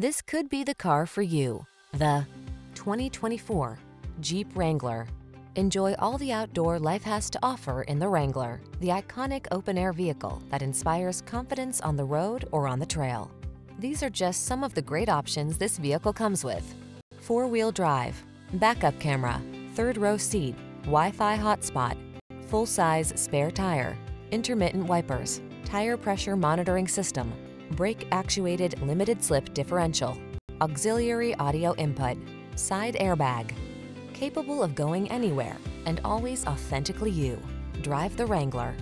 This could be the car for you. The 2024 Jeep Wrangler. Enjoy all the outdoor life has to offer in the Wrangler, the iconic open-air vehicle that inspires confidence on the road or on the trail. These are just some of the great options this vehicle comes with: four-wheel drive, backup camera, third-row seat, Wi-Fi hotspot, full-size spare tire, intermittent wipers, tire pressure monitoring system, brake-actuated limited-slip differential, auxiliary audio input, side airbag. Capable of going anywhere and always authentically you. Drive the Wrangler.